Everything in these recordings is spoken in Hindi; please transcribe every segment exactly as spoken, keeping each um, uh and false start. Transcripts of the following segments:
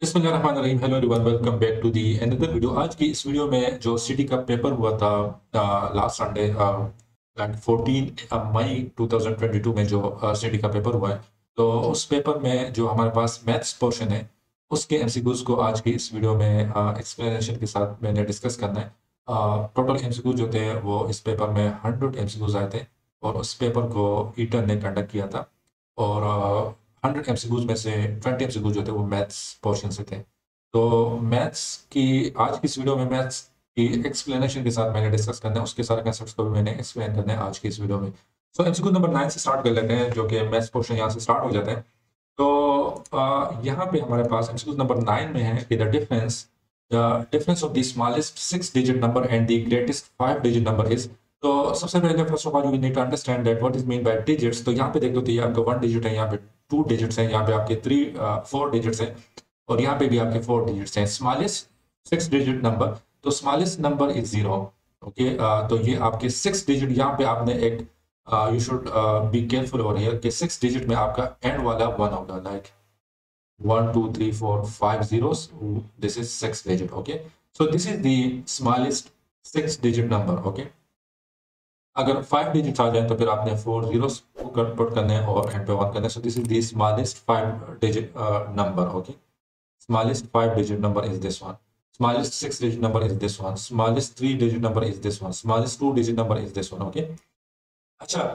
बिस्मिल्लाहिर्रहमानिर्रहीम। Hello everyone, welcome back to the another video. आज की इस वीडियो में जो सिटी का पेपर हुआ था लास्ट संडे चौदह मई दो हज़ार बाईस में जो सिटी का पेपर हुआ है, तो उस पेपर में जो हमारे पास मैथ्स पोर्शन है उसके एमसीक्यूज को आज की इस वीडियो में एक्सप्लेनेशन के साथ मैंने डिस्कस करना है। टोटल एमसीक्यूज जो थे वो इस पेपर में हंड्रेड एमसीक्यूज आए थे और उस पेपर को ईटन ने कंडक्ट किया था और हंड्रेड एमसीक्यूज में से बीस एमसीक्यूज जो थे वो मैथ्स पोर्शन से थे। तो मैथ्स की आज की इस वीडियो में मैथ्स की एक्सप्लेनेशन के साथ मैंने डिस्कस करना है, उसके सारे कॉन्सेप्ट्स को भी मैंने एक्सप्लेन करना है आज की इस वीडियो में। सो एमसीक्यू नंबर नाइन से स्टार्ट कर लेते हैं, जो कि मैथ्स पोर्शन यहाँ से स्टार्ट हो जाता है। तो यहाँ पे हमारे पास एमसीक्यू नंबर नाइन में है कि the difference the difference of the smallest six digit number and the greatest five digit number is. तो सबसे पहले first of all we need to understand that what is mean by digits. तो यहाँ पे देख लो, तो ये आपका वन डिजिट है, यहाँ पे टू डिजिट्स हैं, यहाँ पे आपके थ्री फोर डिजिट्स हैं और यहाँ पे भी आपके फोर डिजिट्स हैं। स्मॉलेस्ट सिक्स डिजिट नंबर, तो smallest number is zero. Okay, तो ये आपके सिक्स डिजिट, यहाँ पे आपने एक you should be careful over here कि सिक्स डिजिट में आपका एंड वाला वन होगा, like one two three four five zero, this is six digit. Okay, so this is the smallest six digit number. Okay, अगर फाइव डिजिट आ जाए तो फिर आपने फोर जीरो पुट करने हैं और एंड पे वन करना है। So this is the smallest five digit number. Okay, smallest five digit number is this one, smallest six digit number is this one, smallest three digit number is this one, smallest two digit number is this one. Okay, अच्छा,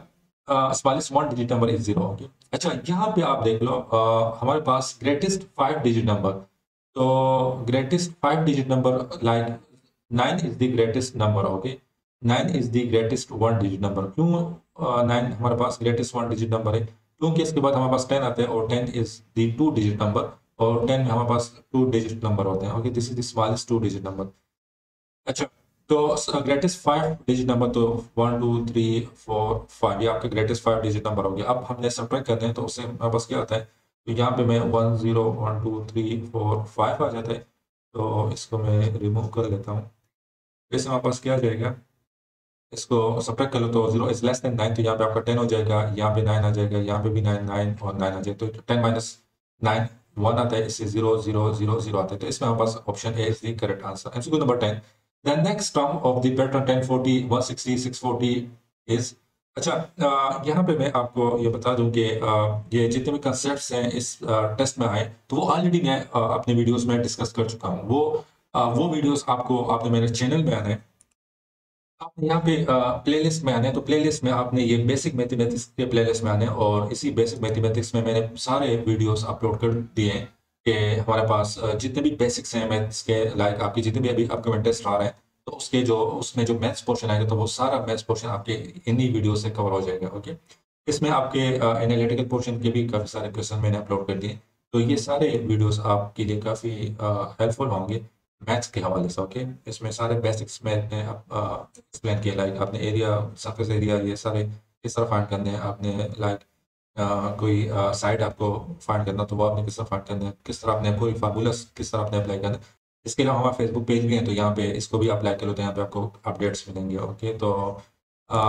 smallest one digit number is zero. Okay, अच्छा, यहाँ पे आप देख लो uh, हमारे पास ग्रेटेस्ट फाइव डिजिट नंबर। तो greatest five digit number like nine is the greatest number. Okay, nine is the greatest one digit number. क्यों नाइन हमारे पास ग्रेटेस्ट वन डिजिट नंबर है? क्योंकि इसके बाद हमारे पास टेन आते हैं और ten is the two digit number और टेन में हमारे पास टू डिजिट नंबर होते हैं। Okay, this is the smallest two digit number. अच्छा, तो ग्रेटेस्ट फाइव डिजिट नंबर, तो one two three four five, ये आपका ग्रेटेस्ट फाइव डिजिट नंबर हो गया। अब हमने सबट्रैक्ट करते हैं तो उससे हमारे पास क्या आता है? तो यहाँ पे मैं one zero one two three four five आ जाता है, तो इसको मैं रिमूव कर लेता हूँ। जैसे हमारे पास क्या जाएगा, इसको सबट्रैक्ट कर लो, तो zero is less than nine, तो यहाँ पे आपका टेन हो जाएगा, यहाँ पे नाइन आ जाएगा, यहाँ पे भी नाइन नाइन और नाइन आ जाएगा, तो टेन माइनस नाइन वन आता है, इससे जीरो जीरो जीरो जीरो आता है। तो इसमें हमारे पास option A is the correct answer, MCQ number ten. The next term of the pattern ten forty one sixty six forty is. अच्छा, यहाँ पे मैं आपको ये बता दूँ कि ये जितने भी कंसेप्ट हैं इस टेस्ट में आए, तो वो ऑलरेडी मैं अपने वीडियोज़ में डिस्कस कर चुका हूँ। वो वो वीडियोज़ आपको आपने मेरे चैनल में आना है, आपने यहाँ पे प्लेलिस्ट में आने हैं, तो प्लेलिस्ट में आपने ये बेसिक मैथमेटिक्स के प्लेलिस्ट में आने हैं और इसी बेसिक मैथमेटिक्स में मैंने सारे वीडियोस अपलोड कर दिए हैं कि हमारे पास जितने भी बेसिक्स हैं मैथ्स के, लाइक आपके जितने भी अभी अपकमिंग टेस्ट आ रहे हैं, तो उसके जो उसमें जो मैथ्स पोर्शन आएगा तो वो सारा मैथ्स पोर्शन आपके इन्हीं वीडियो से कवर हो जाएगा। ओके, इसमें आपके एनालिटिकल पोर्शन के भी काफ़ी सारे क्वेश्चन मैंने अपलोड कर दिए, तो ये सारे वीडियोज़ आपके लिए काफ़ी हेल्पफुल होंगे मैथ्स के हवाले से। ओके, इसमें सारे बेसिक्स मैथ ने आप एक्सप्लेन किया, लाइक आपने एरिया, सरफेस एरिया, ये सारे किस तरह फाइंड करने हैं, आपने लाइक कोई साइड आपको फाइंड करना तो वो आपने किस तरह फाइंड करना है, किस तरह आपने कोई फार्मूला किस तरह आपने अप्लाई करना है। इसके अलावा हमारा फेसबुक पेज भी है, तो यहाँ पे इसको भी अप्लाई कर लो, तो यहाँ पे आपको अपडेट्स मिलेंगे। ओके, तो आ,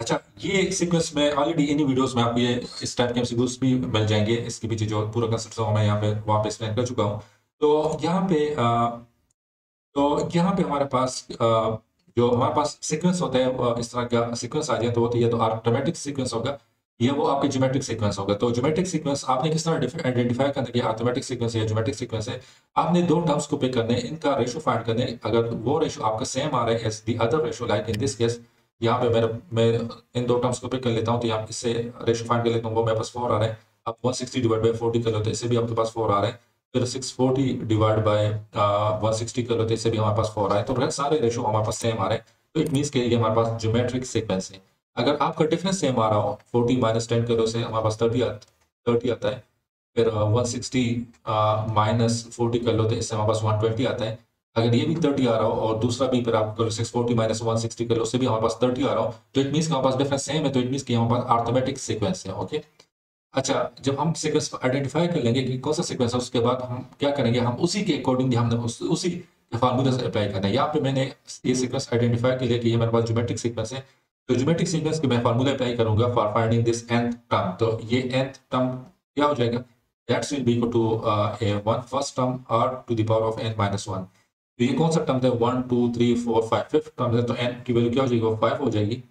अच्छा, ये सीक्वेंस में ऑलरेडी इन्हीं वीडियोज़ में आपको ये इस टाइप के एमसीक्यूज भी मिल जाएंगे, इसके पीछे जो पूरा कंसेप्ट है मैं यहाँ पे वहाँ पे एक्सप्लेन कर चुका हूँ। तो यहाँ पे तो यहाँ पे हमारे पास जो हमारे पास सीक्वेंस होता है, इस तरह का सीक्वेंस आ जाए तो वो तो या तो आर्थमेटिक सीक्वेंस होगा या वो आपके ज्योमेट्रिक सीक्वेंस होगा। तो ज्योमेट्रिक सीक्वेंस आपने किस तरह आइडेंटिफाई करना है कि आर्थमेटिक सीक्वेंस या ज्योमेट्रिक सीक्वेंस है, आपने दो टर्म्स को पिक करने, इनका रेशो फाइंड करने। अगर वो रेशो आपका सेम आ रहा है as the other ratio, like in this case यहाँ पे मेरा मैं इन दो टर्म्स को पिक कर लेता हूँ, तो यहाँ इससे रेशो फाइंड कर लेता हूँ, वो मेरे पास फोर आ रहा है। आप one sixty divide by forty कर लो तो इससे भी आपके पास फोर आ रहा है, फिर six forty divide by one sixty कर लो तो इससे भी हमारे पास फोर आए, तो सारे रेशो हमारे पास सेम आ रहे हैं, तो इट मीन्स कि ये हमारे पास ज्योमेट्रिक सीक्वेंस है। अगर आपका डिफरेंस सेम आ रहा हो, फोर्टी माइनस टेन करो से हमारे पास थर्टी थर्टी आता है, फिर वन सिक्सटी माइनस फोर्टी कर लो तो इससे हमारे पास वन ट्वेंटी आता है। अगर ये भी थर्टी आ रहा हो और दूसरा भी फिर आप करो six forty minus one sixty कर लो, उससे भी हमारे पास थर्टी आ रहा हो, तो इट मीन्स हमारे पास डिफरेंस सेम है, तो इट मीन्स कि हमारे पास आर्थमेटिक सीक्वेंस है। ओके, अच्छा, जब हम सीक्वेंस आइडेंटिफाई कर लेंगे कि कौन सा सीक्वेंस है, उसके बाद हम क्या करेंगे, हम उसी के अकॉर्डिंगली हमने उस, उसी के फार्मूला से अप्लाई करना है। यहाँ पे मैंने ये सीक्वेंस आइडेंटिफाई कर लिया कि ये मेरे पास ज्योमेट्रिक सीक्वेंस है, तो ज्योमेट्रिक सीक्वेंस के मैं फार्मूला अप्लाई करूंगा for finding this nth term. तो ये एंथ टर्म क्या हो जाएगा, that will be equal to a one first term और to the power of n minus one. तो ये कौन सा टर्म है, one two three four five fifth term है, तो एन की वैल्यू क्या हो जाएगी, वो फाइव हो जाएगी।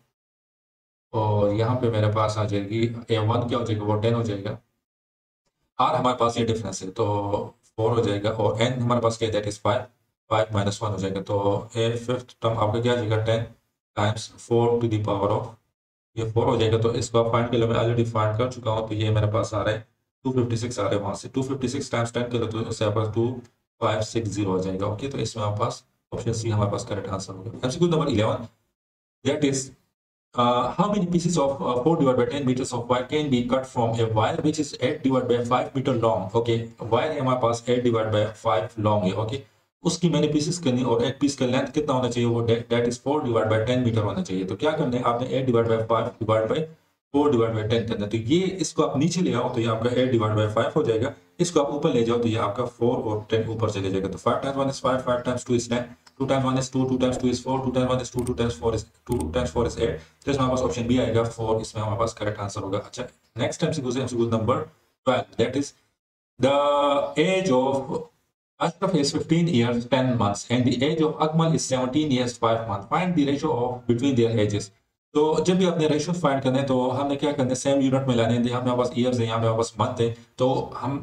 और यहाँ पे मेरे पास आ जाएगी ए वन क्या हो जाएगा, वो टेन हो जाएगा। आर हमारे पास ये डिफरेंस है तो फोर हो जाएगा, और एन हमारे पास क्या है, that is five, five minus one हो जाएगा। तो ए फिफ्थ टर्म आपका क्या आ जाएगा, ten times four to the power of ये फोर हो जाएगा। तो इसको फाइंड के लिए मैं ऑलरेडी फाइंड कर चुका हूँ, तो ये मेरे पास आ रहा है टू फिफ्टी सिक्स आ रहा है, वहाँ से two fifty six times ten करें तो उससे आपका टू फाइव सिक्स जीरो हो जाएगा। ओके, तो इसमें हमारे पास ऑप्शन सी हमारे पास करेक्ट आंसर होगा। MCQ number eleven, that is Uh, how many pieces of uh, four divided by ten meters of wire can be cut from a wire which is eight divided by five meter long? Okay, wire हमारे पास eight divided by five long है। Okay, उसकी मैंने पीसेस करनी और एक पीस का लेंथ कितना होना चाहिए, वो that is four divided by ten meter होना चाहिए। तो क्या करना है आपने, eight divided by five divided by four divided by ten करना है। तो ये इसको आप नीचे ले आओ तो ये आपका eight divided by five हो जाएगा, इसको आप ऊपर ले जाओ तो ये आपका four और ten ऊपर चले जाएगा। तो five times one is five, five times two is ten, two times one is two, two times two is four, two times one is two, two times four is two, two times four is eight। तो इसमें हमारे पास ऑप्शन बी आएगा फोर, इसमें हमारे पास करेक्ट आंसर होगा। अच्छा, नेक्स्ट एमसीक्यू है MCQ number twelve, that is the age of Ashraf is fifteen years ten months and the age of Akmal is seventeen years five months, find the ratio of between their ages। तो जब भी आपने रेशो फाइंड करने तो हमने क्या करना है, सेम यूनिट में लाने हैं। यहाँ पे पास ईयर्स है, यहाँ पे पास मंथ है, तो हम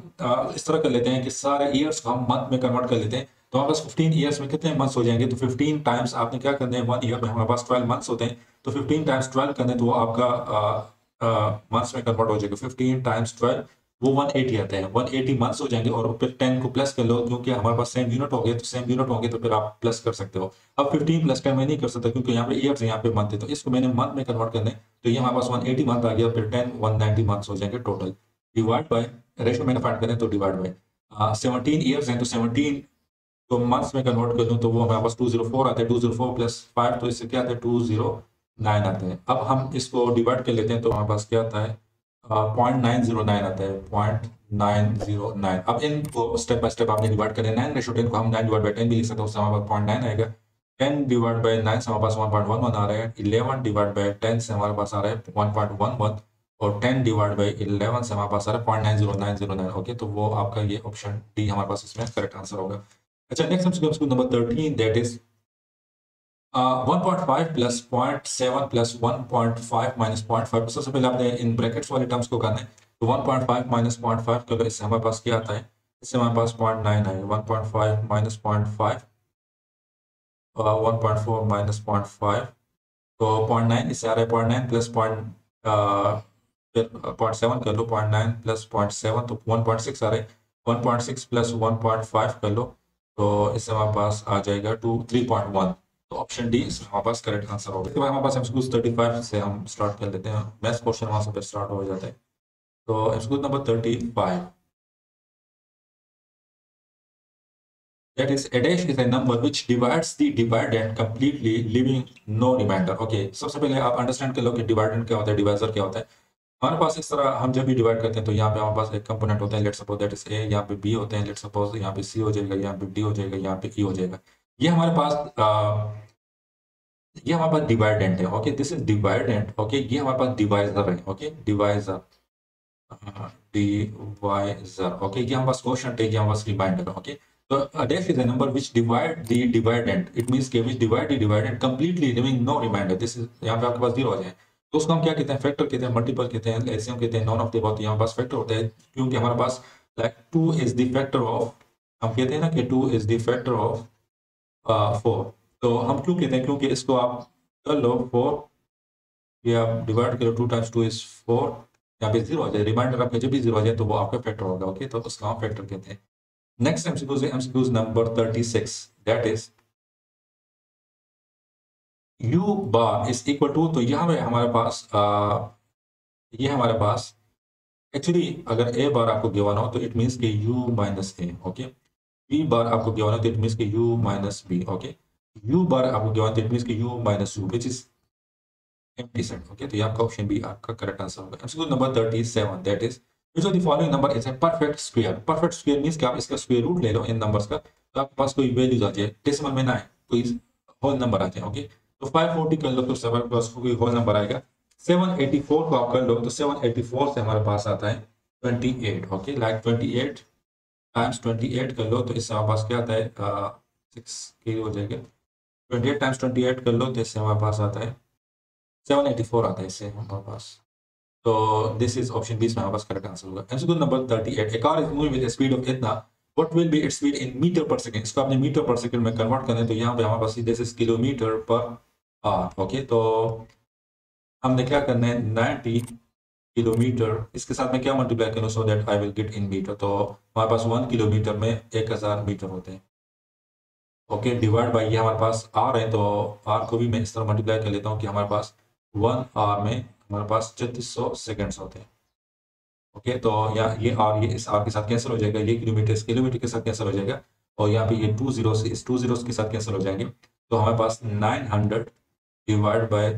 इस तरह कर लेते हैं कि सारे ईयर्स को हम मंथ में कन्वर्ट कर लेते हैं। तो हमारे पास फिफ्टीन ईयर्स में कितने मंथ्स हो जाएंगे, तो फिफ्टीन टाइम्स आपने क्या करना है, वन ईयर में हमारे पास ट्वेल्व मंथ्स होते हैं, तो फिफ्टीन टाइम्स ट्वेल्व करने तो वो आपका मंथ्स में कन्वर्ट हो जाएगा। फिफ्टीन टाइम्स ट्वेल्व वो वन एटी आता है, वन एटी मंथ्स हो जाएंगे। और फिर टेन को प्लस कर लो क्योंकि हमारे पास सेम यूनिट हो गए, तो सेम यूनिट होंगे तो फिर आप प्लस कर सकते हो। अब फिफ्टीन प्लस टेन में नहीं कर सकता क्योंकि यहाँ पे ईयर्स यहाँ पे मंथ है, तो इसको मैंने मंथ में कन्वर्ट करना है। तो ये हमारे पास वन एटी मंथ आ गया, फिर टेन वन नाइनटी मंथ्स हो जाएंगे टोटल। डिवाइड बाय रेशो मैंने फाइंड करें तो डिवाइड बाय सेवनटीन ईयर्स हैं, तो सेवनटीन तो मंथ्स में कन्वर्ट कर लूँ तो वो हमारे पास टू ज़ीरो फोर आते हैं, two zero four plus five तो इससे क्या आता है टू ज़ीरो नाइन आते हैं। अब हम इसको डिवाइड कर लेते हैं तो हमारे पास क्या आता है पॉइंट नाइन जीरो नाइन आता है, पॉइंट नाइन जीरो नाइन। अब इनको स्टेप बाय स्टेप आपने डिवाइड करना है। नाइन रेशो टेन को हम नाइन डिवाइड बाई टेन भी लिख सकते हैं, उससे हमारे पास पॉइंट नाइन आएगा। टेन डिवाइड बाई नाइन से हमारे पास वन पॉइंट वन वन आ रहा है, इलेवन डिवाइड बाई टेन से हमारे पास आ रहा है वन पॉइंट वन वन, और टेन डिवाइड बाई इलेवन से हमारे पास आ रहा है point nine zero nine zero nine. Okay, तो वो आपका ये ऑप्शन डी हमारे पास इसमें करेक्ट आंसर होगा। अच्छा, next MCQ number thirteen, that is one point five plus zero point seven plus one point five minus zero point five. सबसे पहले आपने इन ब्रैकेट्स वाले टर्म्स को करना है, तो one point five minus zero point five करो, इससे हमारे पास क्या आता है, इससे हमारे पास ज़ीरो पॉइंट नाइन आएगा। One point five minus zero point five, one point four minus zero point five तो ज़ीरो पॉइंट नाइन, इससे आ रहा है zero point nine plus zero point seven कर लो, zero point nine plus zero point seven तो वन पॉइंट सिक्स आ रहा है, one point six plus one point five कर लो तो इससे हमारे पास आ जाएगा टू थ्री पॉइंट वन। तो ऑप्शन डी इसमें हमारे पास करेक्ट आंसर होगा। इसके बाद हमारे पास एमसीक्यू थर्टी फाइव से हम स्टार्ट कर लेते हैं, मैथ्स क्वेश्चन वहाँ से स्टार्ट हो जाता है। तो MCQ number thirty five, that is a dash is a number which divides the dividend completely leaving no remainder. Okay, सबसे पहले आप अंडरस्टैंड कर लो कि डिवाइडेंड क्या होता है, डिवाइजर क्या होता है। हमारे पास इस तरह हम जब भी डिवाइड करते हैं तो यहाँ पे हमारे पास एक कंपोनेंट होता है, let's suppose that is A, यहाँ पे बी होते हैं, लेट्स सपोज यहाँ पे सी हो जाएगा, यहाँ पे डी हो जाएगा, यहाँ पे ई हो जाएगा। ये हमारे पास आ, ये हमारे पास डिवाइडेंट है। Okay, this is dividend. Okay, ये हमारे पास डिवाइजर है। ओके, डिवाइजर डिवाइजर ओके, ये हमारे पास कोशेंट है, ये हमारे पास रिमाइंडर है। ओके, तो dash is a number which divide the dividend, it means के which divide the dividend completely leaving no remainder. This is यहाँ पे आपके पास जीरो हो जाए तो उसको हम क्या कहते हैं, फैक्टर कहते हैं, मल्टीपल कहते हैं, एलसीएम कहते हैं, नॉन ऑफ द अबव। यहाँ पास फैक्टर होता है क्योंकि हमारे पास like two is the factor of, हम कहते हैं ना कि two is the factor of four, तो हम क्यों कहते हैं क्योंकि इसको आप कर लो फोर, ये आप डिवाइड करो, two times two is four, यहाँ पे जीरो आ जाए, रिमाइंडर आपका जब भी जीरो आ जाए तो वो आपका फैक्टर होगा। ओके, तो उसका हम फैक्टर कहते हैं। Next MCQs MCQs number thirty six, that is u bar is equal to, तो यहाँ पे हमारे पास आ, ये हमारे पास एक्चुअली अगर a बार आपको गिवन हो तो इट मीन्स कि u minus A. Okay, b bar आपको गिवन हो तो इट मीन्स कि u minus B. Okay, u bar आपको गिवन हो तो इट मीन्स कि u minus U which is empty set. Okay, तो ये आपका ऑप्शन बी आपका करेक्ट आंसर होगा। MCQ number thirty seven, that is which of the following number is a perfect square. Perfect square means कि आप इसका स्क्वायर रूट ले लो इन नंबर्स का, तो आपके पास कोई वैल्यूज आ जाए, डेसिमल में ना आए, कोई होल नंबर आ जाए। ओके, तो फाइव फोर्टी कर लो तो सेवन प्लस कोई होल नंबर आएगा, सेवन एटी फोर को आप कर लो तो सेवन एटी फोर से हमारे पास आता है twenty eight, okay, like twenty eight times twenty eight कर लो तो इससे हमारे पास क्या आता है सिक्स के हो जाएगा। Twenty eight times twenty eight कर लो तो इससे हमारे पास आता है सेवन एटी फोर आता है इससे हमारे पास। तो दिस इज ऑप्शन बी इसमें हमारे पास करेक्ट आंसर होगा। And question number thirty eight, a car is moving with a speed of इतना, what will be its speed in metre per second. इसको आपने मीटर पर सेकंड में कन्वर्ट करना है तो यहाँ पे हमारे पास this is kilometre per hour. Okay, तो हमने क्या करना है नाइंटी किलोमीटर इसके साथ में क्या मल्टीप्लाई करूं so that I will get in metre. तो हमारे पास वन किलोमीटर में एक हज़ार मीटर होते हैं। ओके, डिवाइड बाई ये हमारे पास आर है तो आर को भी मैं इस तरह मल्टीप्लाई कर लेता हूँ कि हमारे पास वन आर में हमारे पास छत्तीस सौ सेकेंड्स होते हैं। ओके, तो यहाँ ये आर ये इस आर के साथ कैंसिल हो जाएगा, ये किलोमीटर इस किलोमीटर के साथ कैंसिल हो जाएगा और यहाँ पे ये टू जीरो से इस टू जीरो के साथ कैंसिल हो जाएंगे तो हमारे पास nine hundred divide by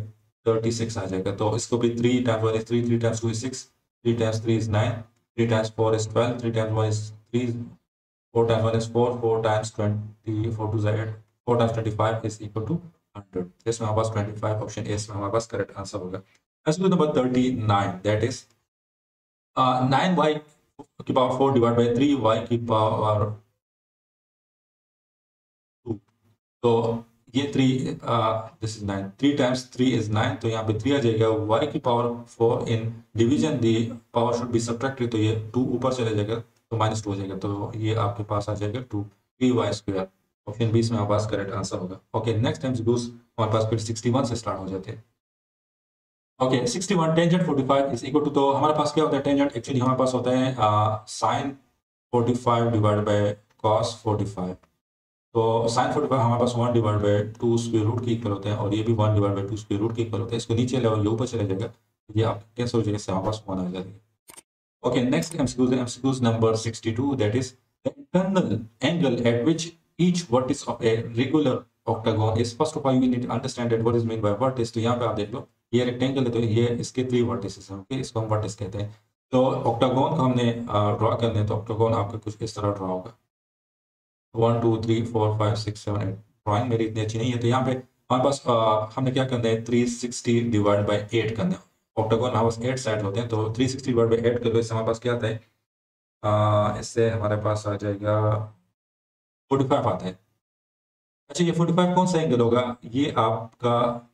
thirty six आ जाएगा। तो इसको भी three times one is three, three times two is six, three times three is nine, three times four is twelve, three times one is three, four times one is four, four times twenty four two eight, four times twenty five is equal to hundred. इसमें हमारे पास ट्वेंटी फाइव ऑप्शन ए इसमें हमारे पास करेक्ट आंसर होगा। Number thirty nine that is nine y की power four divide by three y की पावर टू। तो ये three this is nine, three times three is nine तो यहाँ पे थ्री आ जाएगा, वाई की power four in division the power should be subtracted तो ये टू ऊपर चला जाएगा तो माइनस टू हो जाएगा तो ये आपके पास आ जाएगा two three y square. Option B इसमें हमारे पास करेक्ट आंसर होगा। ओके, नेक्स्ट टाइम्स डूज हमारे पास फिर सिक्सटी वन से स्टार्ट हो जाते हैं। Okay, sixty one tangent forty five is equal to तो हमारे पास क्या होता है टेंजेंट एक्चुअली हमारे पास होता है sine forty five divide by cos forty five. तो साइन फोर्टी फाइव हमारे पास one divide by two square root के इक्वल होते हैं और ये भी one divide by two square root के इक्वल होता है। इसको नीचे लेवल ये ऊपर चला जाएगा, ये आप कैसे हो जाएगा इससे हमारे पास वन आ जाएगा। Okay, next MCQs MCQs number sixty two that is the internal angle at which each vertex of a regular octagon is. First of all you need to understand that what is mean by vertex. तो यहाँ पे आप देख लो ये रेक्टेंगल है तो ये इसके थ्री वर्टिसेस हैं। ओके, इसको हम वर्टिस कहते हैं। तो ऑक्टागोन को हमने ड्रा करना है तो ऑक्टागोन आपका कुछ इस तरह ड्रा होगा, one two three four five six seven eight. Drawing मेरी इतनी अच्छी नहीं है तो यहाँ पे हमारे पास आ, हमने क्या करना है three sixty divide by eight करना है। ऑक्टागोन हमारे पास एट साइड होते हैं तो three sixty divide by eight कर लो, इससे हमारे पास क्या आता है इससे हमारे पास आ जाएगा फोर्टी फाइव आता है। अच्छा, ये फोर्टी फाइव कौन सा एंगल होगा, ये आपका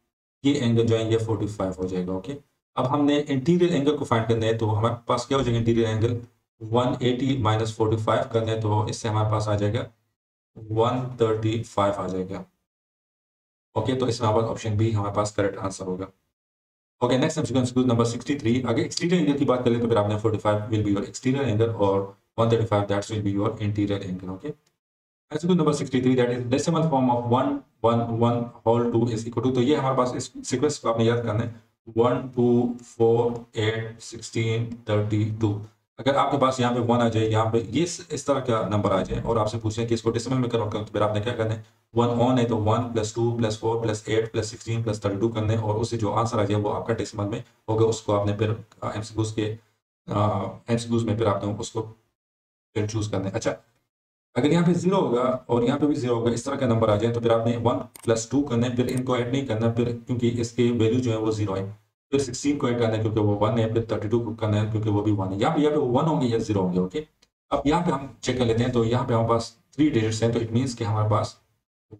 ये एंगल जो है ये फोर्टी फाइव हो जाएगा। ओके, अब हमने इंटीरियर एंगल को फाइंड करना है तो हमारे पास क्या हो जाएगा interior angle one eighty minus forty five करना है तो इससे हमारे पास आ जाएगा वन थर्टी फाइव आ जाएगा। ओके, तो इसमें हमारे ऑप्शन बी हमारे पास करेक्ट आंसर होगा। Okay, next question number sixty three, अगर एक्सटीरियर एंगल की बात करें तो फिर आपने forty five will be your exterior angle और one thirty five that's will be your interior angle. Okay, question number sixty three that is decimal form of one one one whole two is equal to. तो ये हमारे पास इस सीक्वेंस को आपने याद करना है one two four eight sixteen thirty two. अगर आपके पास यहाँ पे वन आ जाए, यहाँ पे ये इस तरह का नंबर आ जाए और आपसे पूछे कि इसको डेसिमल में कन्वर्ट करो तो फिर आपने क्या करना है वन ऑन है तो one plus two plus four plus eight plus sixteen plus thirty two करने और उससे जो आंसर आ जाए वो आपका डेसिमल में होगा। उसको आपने फिर एमसीक्यूज के एमसीक्यूज में फिर आपने उसको फिर चूज करना है। अच्छा, अगर यहाँ पे जीरो होगा और यहाँ पे भी जीरो होगा, इस तरह का नंबर आ जाए तो फिर आपने वन प्लस टू करना है, फिर इनको ऐड नहीं करना फिर क्योंकि इसके वैल्यू जो है वो जीरो है, फिर सिक्सटीन को ऐड करना है क्योंकि वो वन है, फिर थर्टी टू को करना है क्योंकि वो भी वन है। यहाँ पे यहाँ पे वो वन होंगे या जीरो होंगे। ओके, अब यहाँ पे हम चेक कर लेते हैं तो यहाँ पे हमारे पास थ्री डिजिट्स हैं तो इट मीन्स कि हमारे पास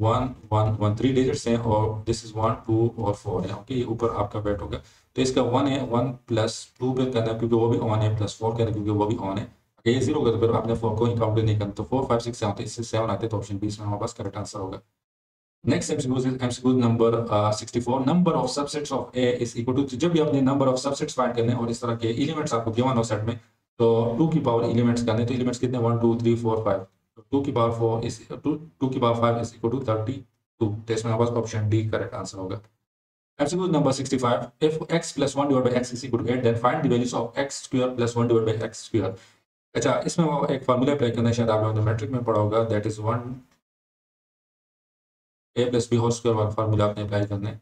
one one one three digits हैं और दिस इज वन टू और फोर है। ओके, ये ऊपर आपका वेट होगा तो इसका वन है, वन प्लस टू पे करना है क्योंकि वो भी ऑन है, प्लस फोर करना है क्योंकि वो भी ऑन है। ये जीरो होगा तो फिर आपने फोर को काउंट नहीं करना तो फोर फाइव सिक्स आते इससे सेवन आते तो ऑप्शन बी इसमें हमारे पास करेक्ट आंसर होगा। Next MCQ MCQ number sixty four, number of subsets of A is equal to. जब भी आपने नंबर ऑफ सबसेट्स फाइंड करने और इस तरह के एलिमेंट्स आपको गिवन हो सेट में तो टू की पावर एलिमेंट्स करने तो एलिमेंट्स कितने one two three four five two की पावर फोर इज टू की power five is equal to thirty two. तो इसमें हमारे पास ऑप्शन डी करेक्ट आंसर होगा। MCQ number sixty five, if x plus one divide by x is equal to eight then find the values of x square plus one divide by x square. अच्छा, इसमें वो एक फार्मूला अप्लाई करना है, शायद आप लोगों ने मैट्रिक में पढ़ा होगा that is one a plus b whole square. One formula आपने अप्लाई करना है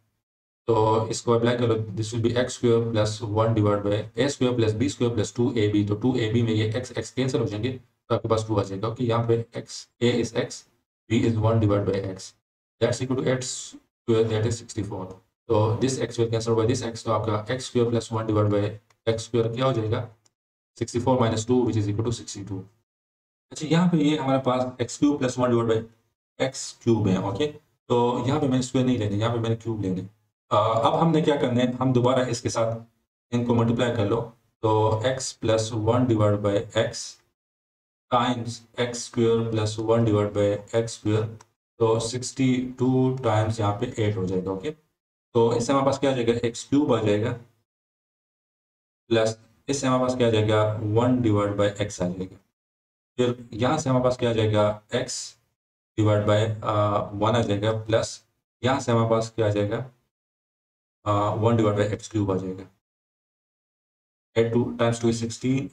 तो इसको अप्लाई करो, this will be x square plus one divide by a square plus b square plus two a b. तो टू ए बी में ये एक्स एक्स कैंसिल हो जाएंगे तो आपके पास टू आ जाएगा। ओके, यहाँ पे x a is x b is one divide by x that's equal to eight square that is sixty four. तो this x square cancel by this x तो आपका x square plus one divide by x square क्या हो जाएगा sixty four minus two which is equal to sixty two. अच्छा यहाँ पे ये हमारे पास x cube plus one divide by x cube है। ओके तो यहाँ पे मैंने स्क्वायर नहीं लेने, यहाँ पे मैंने क्यूब लेने। अब हमने क्या करना है, हम दोबारा इसके साथ इनको मल्टीप्लाई कर लो तो x plus one divide by x times x square plus one divide by x square तो सिक्सटी टू टाइम्स यहाँ पे एट हो जाएगा। ओके तो इससे हमारे पास क्या आ जाएगा, एक्स क्यूब आ जाएगा प्लस इससे हमारे पास क्या आ जाएगा वन डिवाइड बाई एक्स आ जाएगा। फिर यहाँ से हमारे पास क्या आ जाएगा एक्स डिवाइड बाई वन आ जाएगा प्लस यहाँ से हमारे पास क्या आ जाएगा one divide by x cube आ जाएगा। Eight two times two sixteen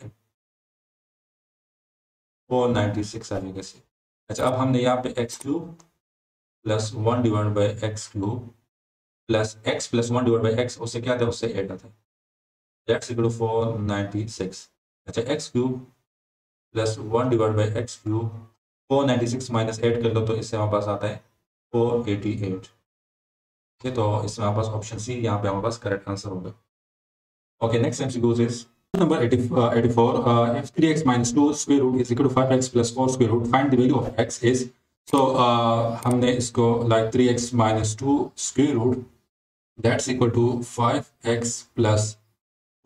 four ninety six आ जाएगा से। अच्छा अब हमने यहाँ पे x cube plus one divide by x cube plus x plus one divide by x उससे क्या था, उससे एट आता है x equal to four ninety six. अच्छा x cube plus one divide by x cube four ninety six minus eight कर लो तो इससे हमारे पास आता है फोर एटी एट। ठीक तो इसमें हमारे पास ऑप्शन सी यहाँ पे हमारे पास करेक्ट आंसर होगा। Okay next MCQ is number eighty four. If three x minus two square root is equal to five x plus four square root find the value of x is. तो हमने इसको like three x minus two square root that's equal to five x plus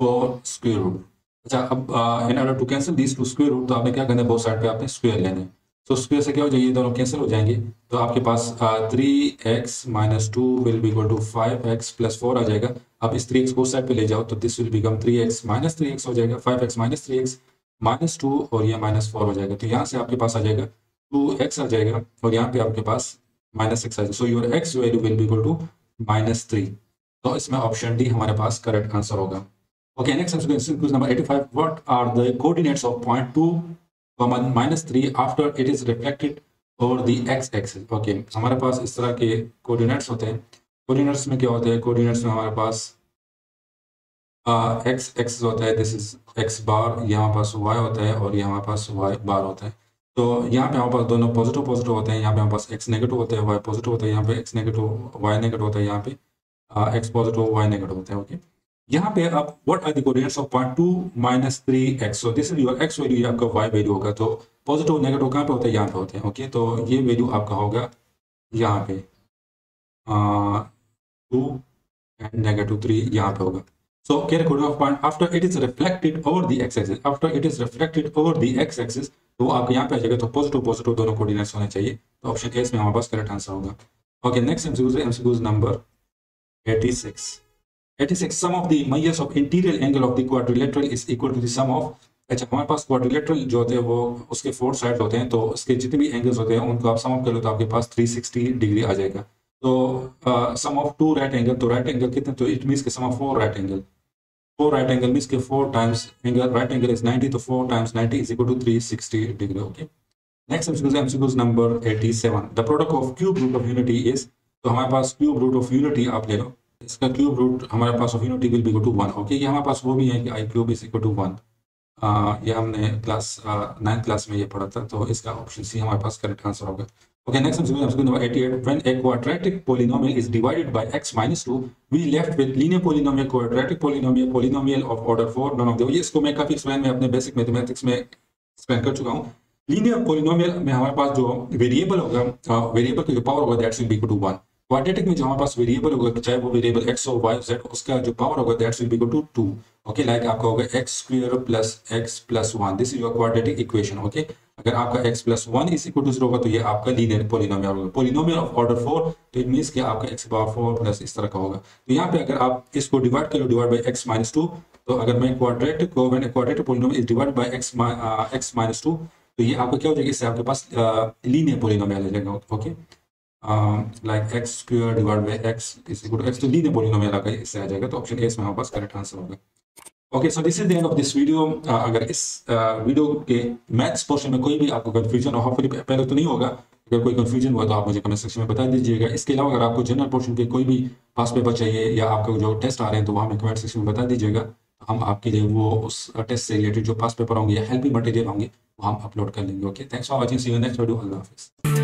four square root. अच्छा अब in order to cancel these two square root तो आपने क्या करना है, बहुत साइड पे आपने स्क्वायर लेने हैं। तो स्क्वायर से क्या हो जाएगी, दोनों कैंसिल हो जाएंगे तो आपके पास three x minus two will be equal to five x plus four आ जाएगा। आप इस थ्री एक्स को साइड पे ले जाओ तो this will become three x minus three x हो जाएगा, five x minus three x minus two और ये माइनस फोर हो जाएगा। तो यहाँ से आपके पास आ जाएगा टू एक्स आ जाएगा और यहाँ पे आपके पास माइनस सिक्स आ जाएगा। So your x value will be equal to minus three. तो इसमें ऑप्शन डी हमारे पास करेक्ट आंसर होगा। Okay, next question number eighty-five. What are the coordinates of point two, comma minus three after it is reflected over the x-axis? Okay, हमारे पास इस तरह के coordinates होते हैं। Coordinates में क्या होते हैं? Coordinates में हमारे पास x-axis होता है, this is x bar, यहाँ पास y होता है और यहाँ पास y bar होता है। तो यहाँ पे हमारे पास दोनों positive positive होते हैं, यहाँ पे हमारे पास x negative होता है, y positive होता है, यहाँ पे x negative, y negative होता है, यहाँ पे x positive, y negative होता है। Okay. यहाँ पे आप what are the coordinates of point two minus three x, so this is your x value, ये आपका वाई वैल्यू होगा। तो पॉजिटिव नेगेटिव कहाँ पे होता है, यहाँ पे होते हैं। ओके तो ये वैल्यू आपका होगा यहाँ पे टू एंड नेगेटिव थ्री यहाँ पे होगा। So calculate coordinate of point after it is reflected over the x axis, after it is reflected over the x axis तो आपको यहाँ पे आ जाएगा। तो पॉजिटिव पॉजिटिव दोनों कोऑर्डिनेट्स होने चाहिए तो ऑप्शन ए इसमें हमारे पास करेक्ट आंसर होगा। Okay next MCQs MCQs number eighty six. Eighty six sum of the measures of interior angle of the quadrilateral is equal to the sum of. अच्छा हमारे पास क्वाड्रिलेटरल जो होते हैं वो उसके फोर साइड होते हैं तो उसके जितने भी एंगल्स होते हैं उनको आप सम ऑफ कर लो तो आपके पास थ्री सिक्सटी डिग्री आ जाएगा। तो sum of two right angle, तो राइट एंगल कितने, तो इट मींस के sum of four right angle, four right angle means के four times angle, right angle is ninety तो four times ninety is equal to three sixty degree. Okay next MCQ MCQs number eighty seven. The product of cube root of unity is, तो हमारे पास क्यूब रूट ऑफ यूनिटी आप ले लो, इसका क्यूब रूट हमारे पास of unity will be equal to one. Okay ये हमारे पास वो भी है कि आई cube is equal to one, ये हमने क्लास नाइन्थ क्लास में ये पढ़ा था। तो इसका ऑप्शन सी हमारे पास करेक्ट आंसर होगा। Okay next question number eighty eight. When a quadratic polynomial is divided by x minus two we left with linear polynomial, quadratic polynomial, polynomial of order four, none of the. ये इसको मैं काफी एक्सप्लेन में अपने बेसिक मैथमेटिक्स में एक्सप्लेन कर चुका हूँ। लीनियर पॉलिनोमियल में हमारे पास जो वेरिएबल होगा, वेरिएबल का जो पावर होगा that's will be equal to one. Quadratic में जो हमारे पास वेरिएबल होगा चाहे वो वेरिएबल एक्स हो, वाई, जेड, उसका जो पावर होगा that's will be equal to two. Okay like आपका होगा x square plus x plus one, this is your quadratic equation. Okay अगर आपका x plus one is equal to zero होगा तो ये आपका लीनियर पॉलिनोमियल होगा, पॉलिनोमियल ऑफ ऑर्डर फोर तो इट मींस कि आपका एक्स पावर फोर प्लस इस तरह का होगा। तो यहाँ पे अगर आप इसको डिवाइड करो, divide by x minus two, तो अगर मैं क्वाड्रेटिक को when a quadratic polynomial is divide by x x minus two तो ये आपको क्या हो जाएगा, इससे आपके पास लीनियर पॉलिनोमियल आ जाएगा। Okay like x square divide by x is equal to x, तो लीनियर पॉलिनोमियल आ गया, इससे आ जाएगा। तो ऑप्शन ए इसमें हमारे पास करेक्ट आंसर होगा। Okay so this is the end of this video. अगर इस वीडियो के मैथ्स पोर्शन में कोई भी आपको कंफ्यूजन हो, होपफुली पहले तो नहीं होगा, अगर कोई कंफ्यूजन हुआ तो आप मुझे कमेंट सेक्शन में बता दीजिएगा। इसके अलावा अगर आपको जनरल पोर्शन के कोई भी पास्ट पेपर चाहिए या आपको जो टेस्ट आ रहे हैं तो वहाँ में कमेंट सेक्शन में बता दीजिएगा, हम आपके लिए वो उस टेस्ट से रिलेटेड जो पास्ट पेपर होंगे या हेल्पिंग मटेरियल होंगे वो हम अपलोड कर लेंगे। Okay thanks for watching, see you next video, अल्लाह हाफिज़।